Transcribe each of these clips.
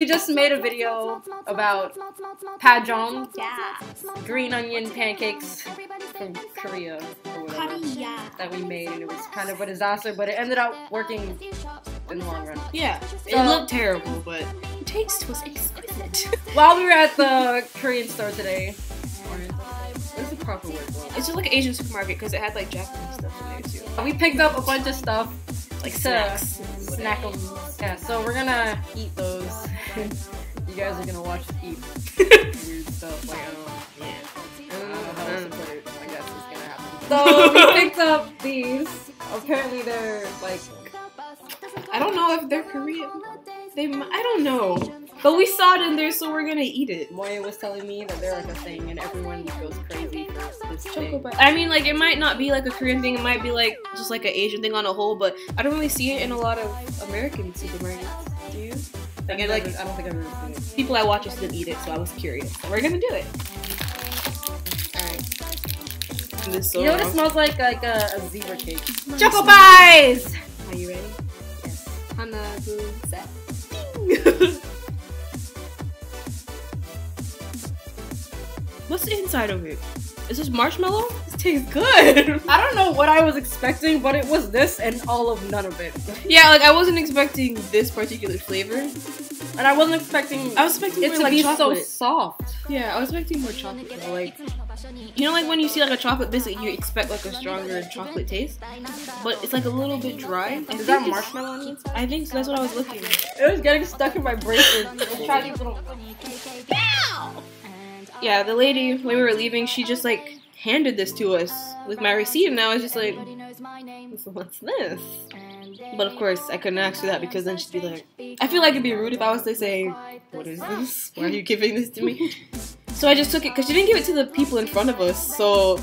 We just made a video about Pajong, green onion pancakes from Korea or whatever, that we made, and it was kind of a disaster, but it ended up working in the long run. Yeah, it looked terrible, but the taste was exquisite. While we were at the Korean store today, what's the proper word for it? It's just like an Asian supermarket because it had like Japanese stuff in there too. We picked up a bunch of stuff. Like snacks. Snackums. Yeah, so we're gonna eat those. You guys are gonna watch us eat weird stuff. Like, I don't know how else to put it. I guess it's gonna happen. So we picked up these. Apparently they're like, I don't know if they're Korean. I don't know. But we saw it in there, so we're gonna eat it. Moya was telling me that they're like a thing, and everyone goes crazy for this thing. I mean, like, it might not be like a Korean thing, it might be like just like an Asian thing on a whole, but I don't really see it in a lot of American supermarkets. Do you? Like, I don't think I've ever seen it. People I watch just didn't eat it, so I was curious. So we're gonna do it. Alright. So you know what it smells like? Like a zebra cake. Choco Pies! Are you ready? Yes. Tamagoyaki. What's the inside of it? Is this marshmallow? This tastes good. I don't know what I was expecting, but it was this and all of none of it. Yeah, like I wasn't expecting this particular flavor. And I wasn't expecting it to be so soft. Yeah, I was expecting more chocolate. Like, you know, like when you see like a chocolate biscuit, you expect like a stronger chocolate taste, but it's like a little bit dry. Is that marshmallow in it? I think so, that's what I was looking at. It was getting stuck in my braces. Try these little... Yeah, the lady, when we were leaving, she just like handed this to us with my receipt, and I was just like, what's this? But of course, I couldn't ask her that because then she'd be like, I feel like it'd be rude if I was to say, what is this? Why are you giving this to me? So I just took it because she didn't give it to the people in front of us, so.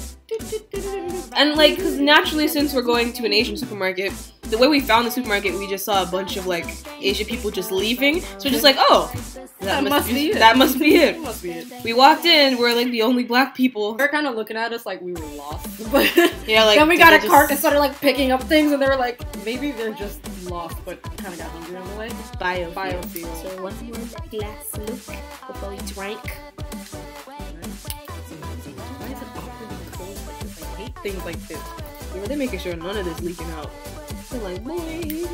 And like, because naturally, since we're going to an Asian supermarket, the way we found the supermarket, we just saw a bunch of like Asian people just leaving, so we're just like, oh, that must be it. Must be it. We walked in, we're like the only black people. They're kind of looking at us like we were lost. But yeah, like then we got a cart and started like picking up things, and they were like, maybe they're just lost, but kind of got hungry on the way. Biofuel. So once more glass look before we drank. Why is it awkwardly cold like this? I hate things like this. You know, they're making sure none of this leaking out. They're like, wait.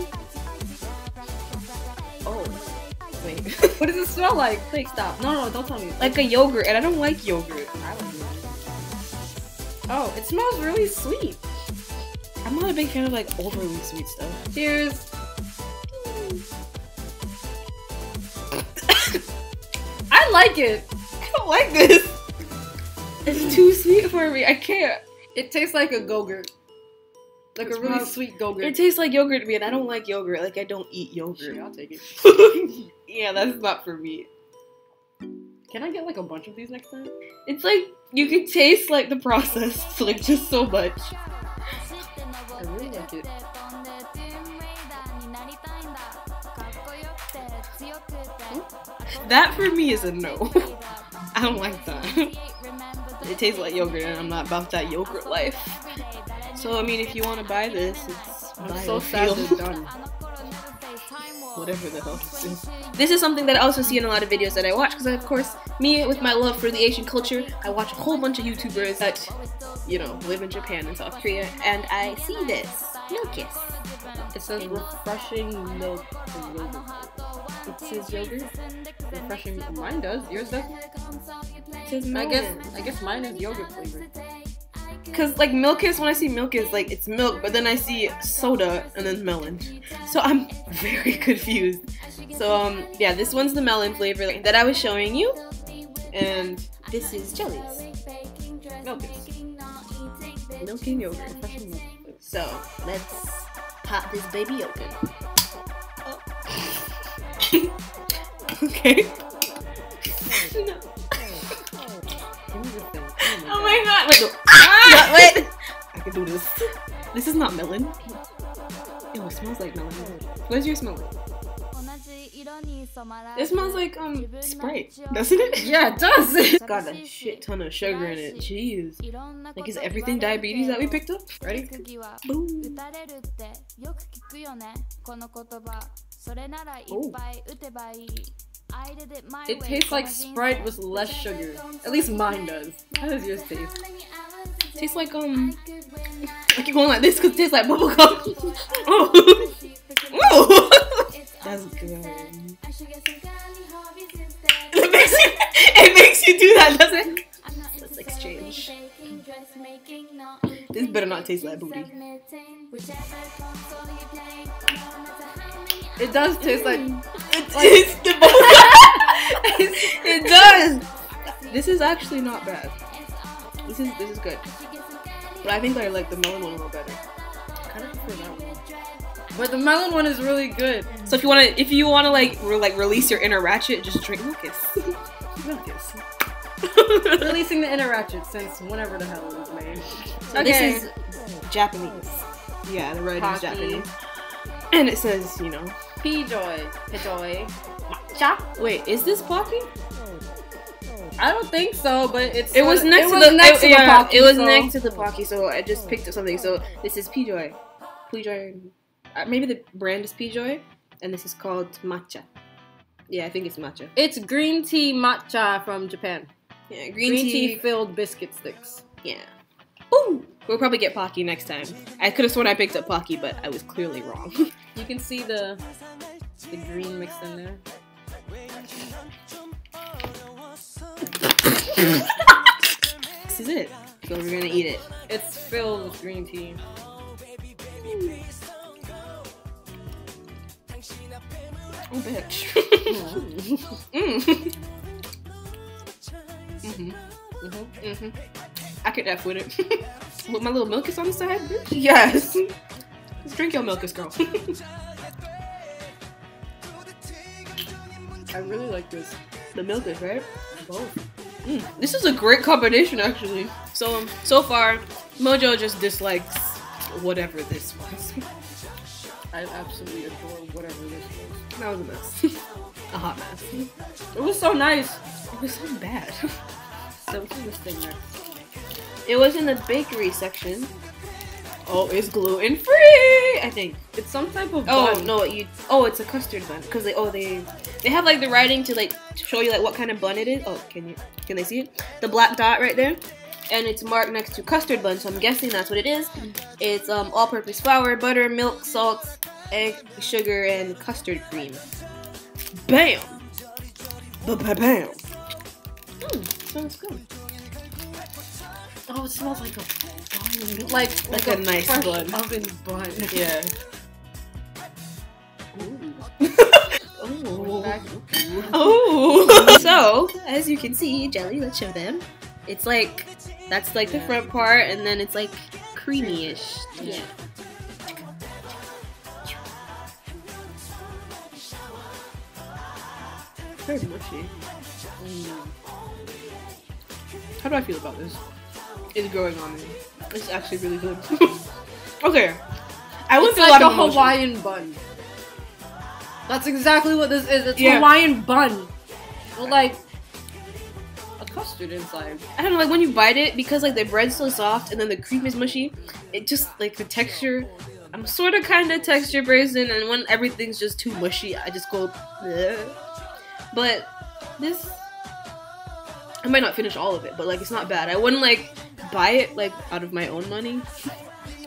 Oh. Wait. What does it smell like? Please stop. No, don't tell me. Like a yogurt, and I don't like yogurt. I don't do it. Oh, it smells really sweet. I'm not a big fan of like overly sweet stuff. Cheers. I like it. I don't like this. It's too sweet for me. I can't. It tastes like a Go-Gurt. Like a really sweet yogurt. It tastes like yogurt to me, and I don't like yogurt. Like, I don't eat yogurt. Sure, I'll take it. Yeah, that's not for me. Can I get, like, a bunch of these next time? It's like, you can taste, like, the process. Like, just so much. I really like it. That, for me, is a no. I don't like that. It tastes like yogurt, and I'm not about that yogurt life. So, I mean, if you want to buy this, it's so sad it's done. Whatever the hell this is. This is something that I also see in a lot of videos that I watch, because of course, me, with my love for the Asian culture, I watch a whole bunch of YouTubers that, you know, live in Japan and South Korea, and I see this. Lucas. It says refreshing milk and yogurt. It says yogurt. Refreshing. Mine does. Yours doesn't. It says milk. I guess mine is yogurt flavored. Cause like milk is, when I see milk is like it's milk, but then I see soda and then melon, so I'm very confused. So yeah, this one's the melon flavor that I was showing you, and this is jellies, milk and yogurt. So let's pop this baby open. Oh. Okay. No. Oh my god! Wait, no. Ah! Wait! I can do this. This is not melon. Yo, it smells like melon. What's your smell like? It smells like Sprite, doesn't it? Yeah, it does. It's got a shit ton of sugar in it. Jeez. Like, is everything diabetes that we picked up? Ready? Boom. Oh. It tastes like Sprite with less sugar. At least mine does. How does yours taste? It tastes like I keep going like this because it tastes like bubblegum. Oh. Oh. That's good. It makes you do that, doesn't it? Let's exchange. This better not taste like booty. It does taste like. It's the It does. This is actually not bad. This is good. But I think I like the melon one a little better. I kind of prefer that one. But the melon one is really good. So if you wanna like release your inner ratchet, just drink Lucas. Lucas. Releasing the inner ratchet since whenever the hell it was made. So okay. This is Japanese. Yeah, the writing is Japanese. And it says, you know, Pejoy, Matcha. Wait, is this Pocky? I don't think so, but it was next to the Pocky. It was next to the Pocky, so I just picked up something. So this is Pejoy. Maybe the brand is Pejoy, and this is called Matcha. Yeah, I think it's Matcha. It's green tea matcha from Japan. Yeah, green tea filled biscuit sticks. Yeah. Ooh! We'll probably get Pocky next time. I could have sworn I picked up Pocky, but I was clearly wrong. You can see the green mixed in there. This is it. So we're gonna eat it. It's filled with green tea. Oh, bitch. Mm. Mm-hmm. Mm-hmm. Mm-hmm. I could F with it. With my little Milkus on the side? Yes. Let's drink your Milkus, girl. I really like this. The Milkus, right? Both. Mm. This is a great combination, actually. So, so far, Mojo just dislikes whatever this was. I absolutely adore whatever this was. That was a mess. A hot mess. It was so nice. It was so bad. So what's in this thing next? It was in the bakery section. Oh, it's gluten free. I think it's some type of bun. Oh no, it's a custard bun because they have like the writing to like show you like what kind of bun it is. Oh, can they see it? The black dot right there. And it's marked next to custard bun, so I'm guessing that's what it is. It's all-purpose flour, butter, milk, salt, egg, sugar, and custard cream. Bam! Ba-ba-bam! Sounds good. Oh, it smells like a bun. Like a nice bun. Oven bun. Yeah. Oh. So, as you can see, jelly, let's show them. It's like, that's like the front part, and then it's like creamy-ish. Yeah. Very mushy. Mm. How do I feel about this? It's growing on me. It's actually really good. Okay. I went through like a lot of emotion. Hawaiian bun. That's exactly what this is. It's Hawaiian bun. Well, like. Custard inside. I don't know, like when you bite it, because like the bread's so soft and then the cream is mushy, it just like the texture. I'm sort of kind of texture person, and when everything's just too mushy, I just go. Bleh. But this, I might not finish all of it, but like it's not bad. I wouldn't like buy it like out of my own money,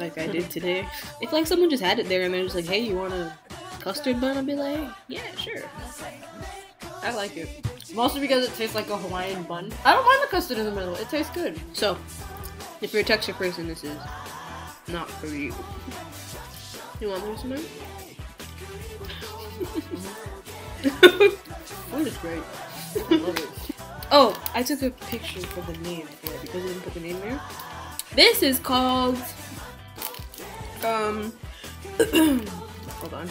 like I did today. If like someone just had it there and they're just like, hey, you want a custard bun? I'd be like, yeah, sure. I like it. Mostly because it tastes like a Hawaiian bun. I don't mind the custard in the middle. It tastes good. So, if you're a texture person, this is not for you. You want more tonight? Food is great. I love it. Oh, I took a picture for the name for it because I didn't put the name there. This is called... Hold on.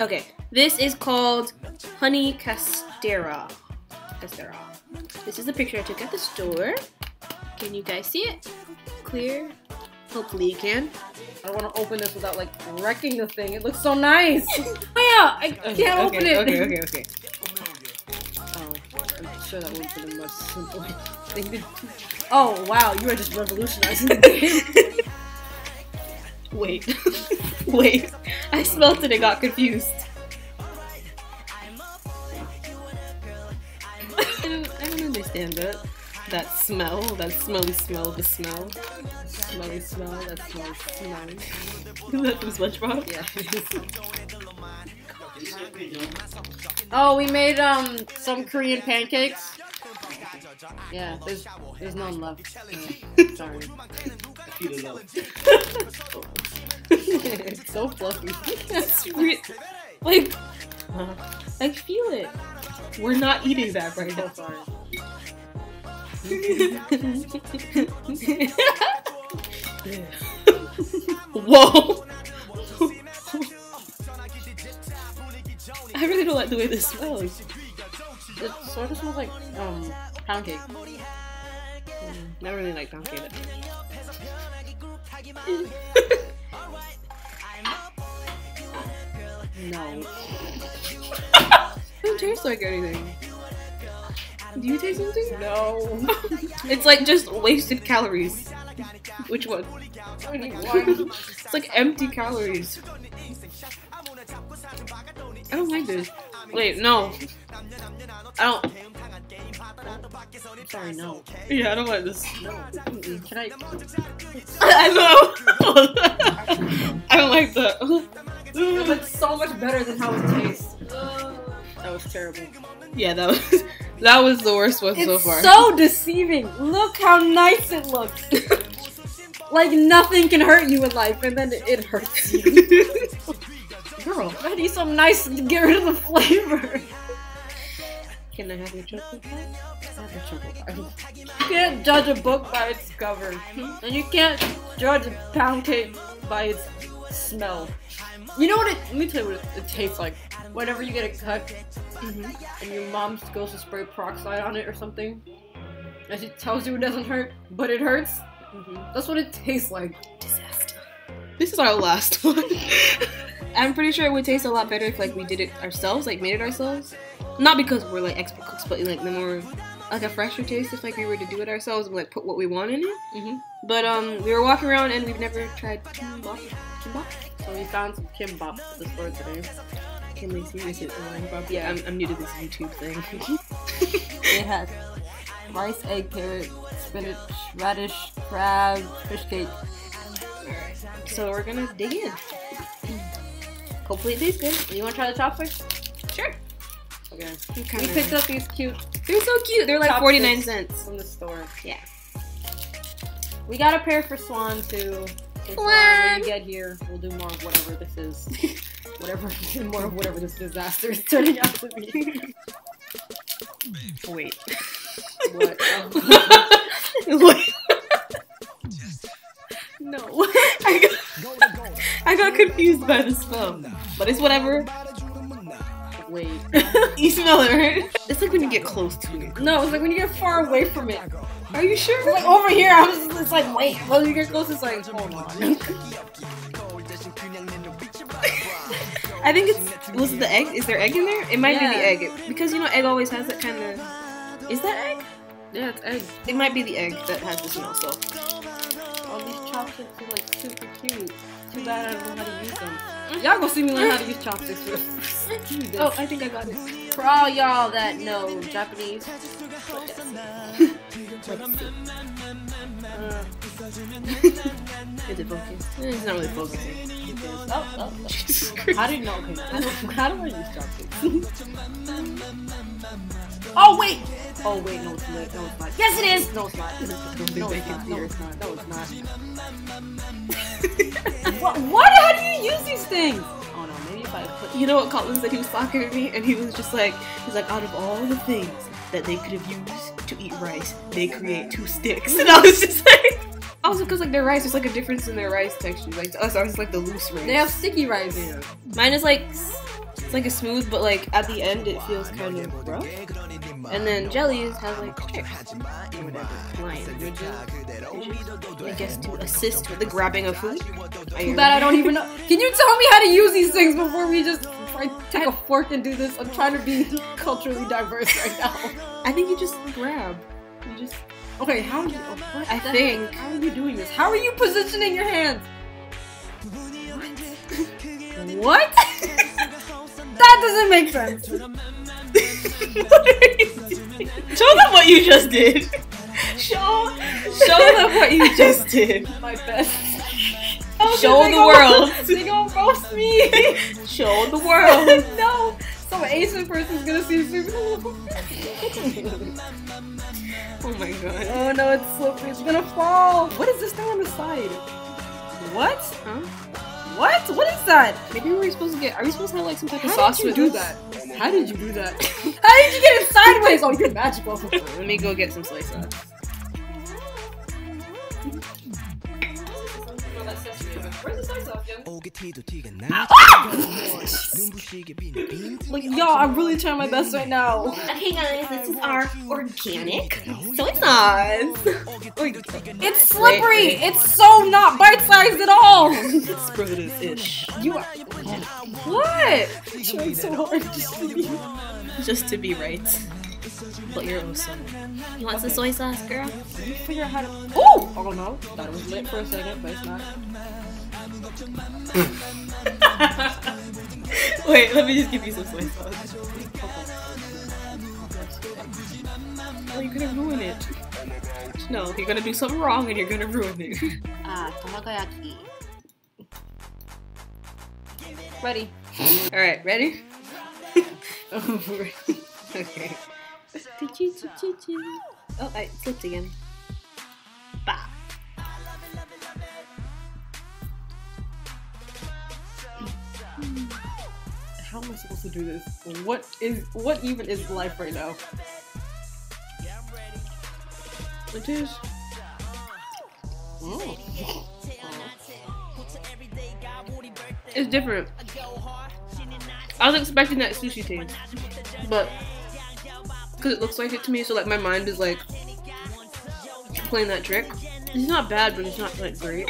Okay, this is called honey castera. Castera. This is the picture I took at the store. Can you guys see it? Clear? Hopefully you can. I don't want to open this without like wrecking the thing. It looks so nice. Oh yeah, I can't open it. Okay. Oh, I'm sure that would have been much simpler. Oh wow, you are just revolutionizing the game. Wait. I smelled it and got confused. I don't understand that. That smell, that smelly smell, the smell. Smelly smell, that smelly smell. Is that from SpongeBob? Yeah. Oh, we made some Korean pancakes. Yeah, there's no love. Sorry. It's so fluffy. That's weird. Like, I feel it. We're not eating that right now. Sorry. Whoa! I really don't like the way this smells. It sort of smells like pound cake. Not really like pound cake. No. It doesn't taste like anything. Do you taste something? No. It's like just wasted calories. Which one? It's like empty calories. I don't like this. Wait, no. I don't. Sorry, no. Yeah, I don't like this. No. Can I? I know. I don't like that. It's so much better than how it tastes. That was terrible. Yeah, that was the worst one so far. It's so deceiving. Look how nice it looks. Like nothing can hurt you in life, and then it hurts you. Girl, I need some nice to get rid of the flavor. Can I have your chocolate pie? I have your chocolate pie. You can't judge a book by its cover, and you can't judge a pound cake by its smell. You know what it? Let me tell you what it tastes like. Whenever you get a cut, and your mom goes to spray peroxide on it or something, and she tells you it doesn't hurt, but it hurts. That's what it tastes like. Disaster. This is our last one. I'm pretty sure it would taste a lot better if like we did it ourselves, like made it ourselves. Not because we're like expert cooks, but like the more like a fresher taste if like we were to do it ourselves and like put what we want in it. But we were walking around and we've never tried kimbap. So we found some kimbap at the store today. Can we see this online? Yeah, I'm new to this YouTube thing. It has rice, egg, carrot, spinach, radish, crab, fish cake. Alright, so we're gonna dig in. Hopefully it tastes good. You wanna try the chopsticks? Sure. Okay. We picked up these cute. They're so cute. They're like 49 cents from the store. Yeah. We got a pair for Swan too. When we get here, we'll do more of whatever this is. More of whatever this disaster is turning out to be. Wait. What? Wait. No. I got confused by the smell, but it's whatever. Wait. You smell it, right? It's like when you get close to it. No, it's like when you get far away from it. Are you sure? It's like over here, I was just, it's like, wait. When you get close, it's like, hold on. I think it's, was it the egg? Is there egg in there? It might be the egg. Because, you know, egg always has that kind of, is that egg? Yeah, it's egg. It might be the egg that has the smell, so. All these chopsticks are like super cute. Too bad I don't know how to use them. Y'all gonna see me learn how to use chopsticks first. Oh, I think I got it. For all y'all that know Japanese, is it focused? It's not really focusing. It is. Oh. Jesus Christ. How do you know? Okay, how do I use chopsticks? Oh wait! Oh wait, no it's lit. No it's not. Yes it is! No it's not. No it's not. No it's not. No it's not. What? How do you use these things? Oh no, maybe if I put. You know what Colin said? He was talking to me and he was just like, he's like, out of all the things that they could have used to eat rice, they create two sticks. And I was just like, also because like their rice, there's like a difference in their rice texture. Like to us, ours is like the loose rice. They have sticky rice. Yeah. Mine is like, it's like a smooth, but like at the end it feels kind of rough. And then jellies has like tricks or whatever. I guess to assist with the grabbing of food. Too bad I don't even know. Can you tell me how to use these things before we just try to take a fork and do this? I'm trying to be culturally diverse right now. I think you just grab. You just. Okay, how are you? Oh, what I think. How are you doing this? How are you positioning your hands? What? What? That doesn't make sense. What are you doing? Show them what you just did. Show them what you just did. My best. Show the world. They gonna roast me. Show the world. No. Some Asian person's gonna see super. Oh my god. Oh no, it's slippery. It's gonna fall. What is this thing on the side? What? Huh? What? What is that? Maybe we were supposed to get. Are we supposed to have like some type of sauce with this? How did you do that? How did you get it sideways? Oh, you're magical. Let me go get some soy sauce. Where's the soy sauce, Jen? Like, y'all, I'm really trying my best right now. Okay, guys, this is our organic soy sauce. It's slippery. It's so not bite-sized at all. It's produce-ish. You are. What? I'm trying so hard just to be right. But you're awesome. You want some soy sauce, girl? Can you figure out how to. Oh! Oh no. Thought it was lit for a second, but it's not. Wait, let me just give you some soy sauce. Oh, you're gonna ruin it. No, you're gonna do something wrong and you're gonna ruin it. Tamagoyaki. Ready. Alright, ready? Okay. Oh, I slipped again. Bah. How am I supposed to do this? What even is life right now? It is. Oh. It's different. I was expecting that sushi taste, but. Because it looks like it to me, so like my mind is like playing that trick. It's not bad, but it's not like great.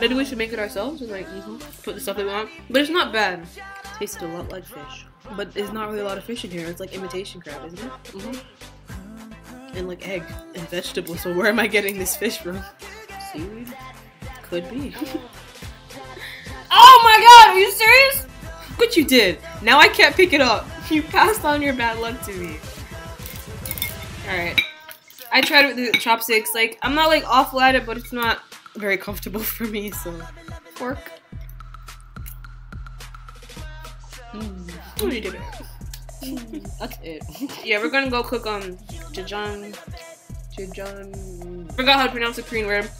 Maybe we should make it ourselves and like put the stuff that we want. But it's not bad. It tastes a lot like fish, but there's not really a lot of fish in here. It's like imitation crab, isn't it? And like egg and vegetables. So where am I getting this fish from? Seaweed? Could be. Oh my god! Are you serious? What you did? Now I can't pick it up. You passed on your bad luck to me. Alright. I tried with the chopsticks. Like, I'm not like awful at it, but it's not very comfortable for me, so. Fork. What do you do? That's it. Yeah, we're gonna go cook jjajang. Jjajang. Forgot how to pronounce the Korean word.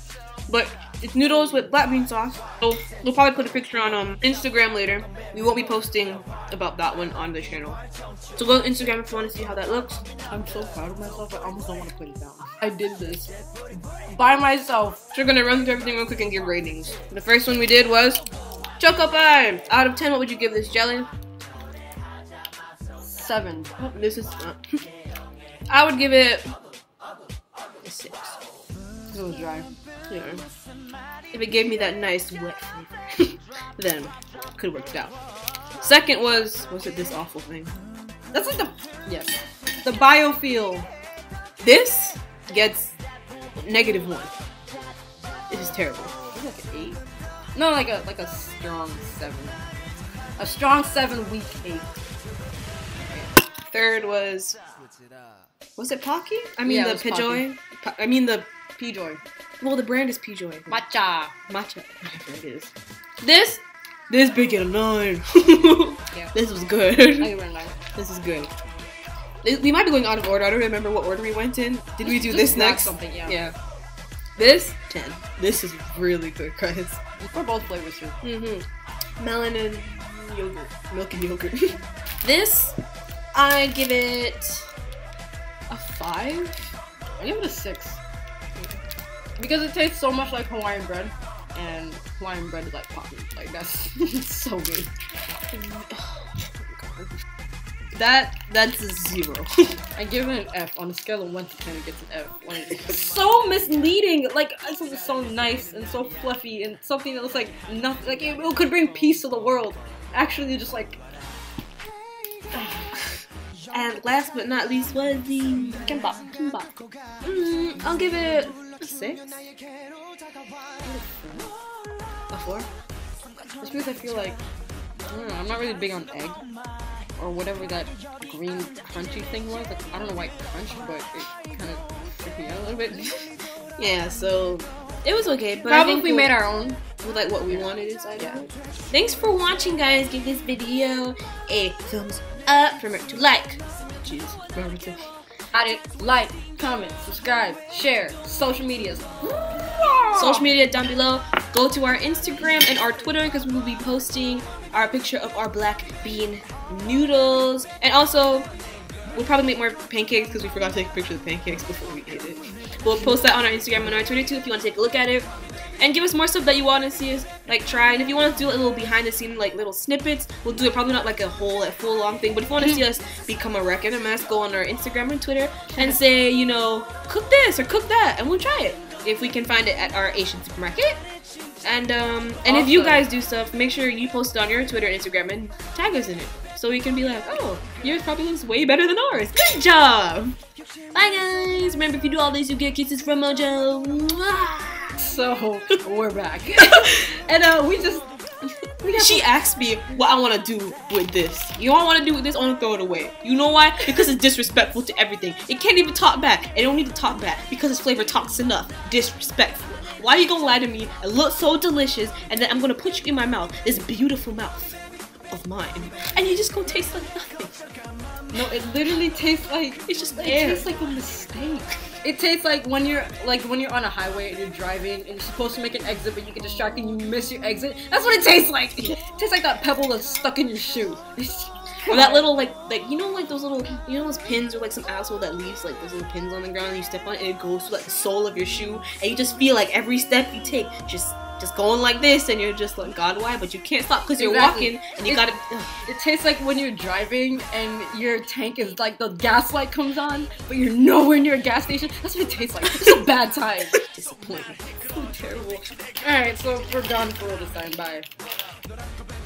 But it's noodles with black bean sauce. So we'll probably put a picture on Instagram later. We won't be posting about that one on the channel. So go to Instagram if you want to see how that looks. I'm so proud of myself. I almost don't want to put it down. I did this by myself. So we're gonna run through everything real quick and give ratings. The first one we did was Choco Pie. Out of 10, what would you give this jelly? 7. Oh, this is not. I would give it a 6. It was dry. Yeah. If it gave me that nice wet flavor, then it could have worked out. Second was it this awful thing? That's like the, yes, the biofuel. This gets -1. It is terrible. It's like an 8. No, like a strong 7. A strong 7, weak 8. Okay. Third was it Pocky? I mean yeah, the Pejoy. I mean the Pejoy. Well, the brand is Pejoy. Matcha. Whatever it is. This big at a 9. Yeah. This was good. I give it a 9. This is good. We might be going out of order. I don't remember what order we went in. Did we do this next? Something, yeah. This 10. This is really good, guys. For both flavors too. Melon and yogurt. Milk and yogurt. This, I give it a 5. I give it a 6. Because it tastes so much like Hawaiian bread, and Hawaiian bread is like Pocky. Like, that's it's so good. That's a 0. I give it an F. On a scale of 1 to 10, it gets an F. It's so misleading. Like, this is so nice and so fluffy and something that looks like nothing. Like, it could bring peace to the world. Actually, just like. And last but not least was the kimbap. I'll give it. 6? A 4? Just because I feel like, I don't know, I'm not really big on egg. or whatever that green crunchy thing was. Like, I don't know why it crunched, but it kind of freaked me out a little bit. Yeah, so it was okay, but probably I think we made our own with like what we wanted inside. Yeah. Thanks for watching, guys. Give this video a thumbs up. Remember to like. Jeez, remember to like, comment, subscribe, share, social medias. Social media down below. Go to our Instagram and our Twitter because we will be posting our picture of our black bean noodles. And also, we'll probably make more pancakes because we forgot to take a picture of the pancakes before we ate it. We'll post that on our Instagram and our Twitter too if you want to take a look at it. And give us more stuff that you want to see us like try. And if you want to do a little behind the scene, like little snippets, we'll do it. Probably not like a full long thing. But if you want to see us become a wreck and a mess, go on our Instagram and Twitter and say, you know, cook this or cook that, and we'll try it if we can find it at our Asian supermarket. And if you guys do stuff, make sure you post it on your Twitter and Instagram and tag us in it so we can be like, oh, yours probably looks way better than ours. Good job. Bye, guys. Remember, if you do all these, you get kisses from Mojo. Mwah! So we're back, and she asked me what I want to do with this. You don't want to do with this, I want to throw it away. You know why? Because it's disrespectful to everything. It can't even talk back. It don't need to talk back because its flavor talks enough. Disrespectful. Why are you gonna lie to me? It looks so delicious, and then I'm gonna put you in my mouth, this beautiful mouth of mine, and you just gonna taste like nothing. No, it literally tastes like it tastes like a mistake. It tastes like when you're on a highway and you're driving and you're supposed to make an exit but you get distracted and you miss your exit. That's what it tastes like. It tastes like that pebble that's stuck in your shoe. Or that little like those little those pins or like some asshole that leaves like those little pins on the ground and you step on it and it goes to like the sole of your shoe and you just feel like every step you take just going like this and you're just like, God, why? But you can't stop because you're walking and you gotta... It tastes like when you're driving and your tank is like the gas light comes on but you're nowhere near a gas station. That's what it tastes like. It's a bad time. Disappointing. So terrible. Alright, so we're done for this time. Bye.